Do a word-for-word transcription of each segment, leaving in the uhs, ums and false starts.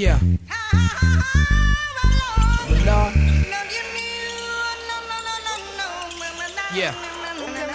Yeah. Yeah.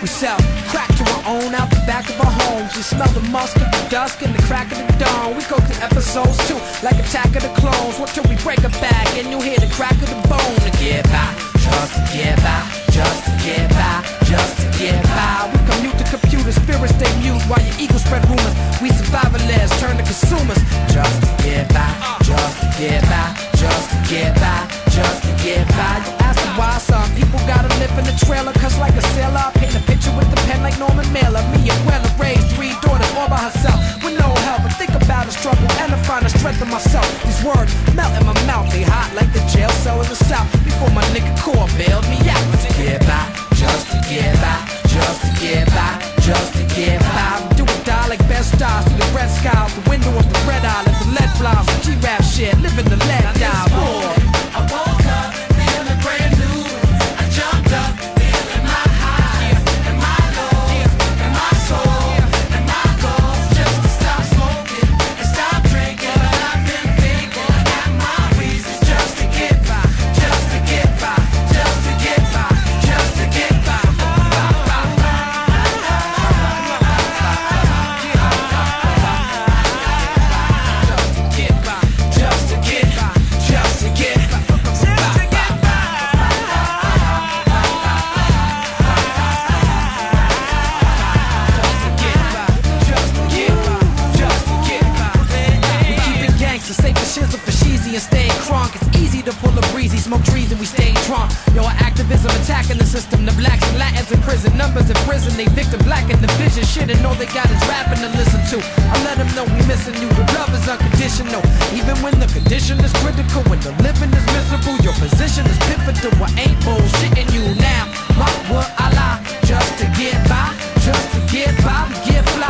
We sell crack to our own out the back of our homes. You smell the musk of the dusk and the crack of the dawn. We go through episodes too, like Attack of the Clones. What till we break a bag and you hear the crack of the bone? To get by, just to get by, just to get by, just to get by. We commute the computer, spirits stay mute while your ego spread rumors. We survivalists turn to consumers. Just to get by, just to get by, just to get by, just to get by. You ask me why some people gotta live in a trailer, cause like a sailor, I paint a picture with a pen like Norman Mailer. Me and Wella raised three daughters all by herself, with no help. But think about the struggle and I find the strength in myself. These words melt in my mouth, they hot like the jail cell in the south. Before my nigga core bailed me out. Just to get by, just to get by, just to get by, just to get by. We do or die like best stars through the red sky, out the window of the red eye, let the lead fly off the G-Rap shit, living the lead die. And staying crunk, it's easy to pull a breezy, smoke trees and we stay drunk. Yo, our activism attacking the system, the blacks and Latins in prison, numbers in prison, they victim black in the vision, shit, and all they got is rapping to listen to. I let them know we missing you, the love is unconditional, even when the condition is critical, when the living is miserable, your position is pivotal. I ain't bullshitting you now, why would I lie, just to get by, just to get by, we get fly.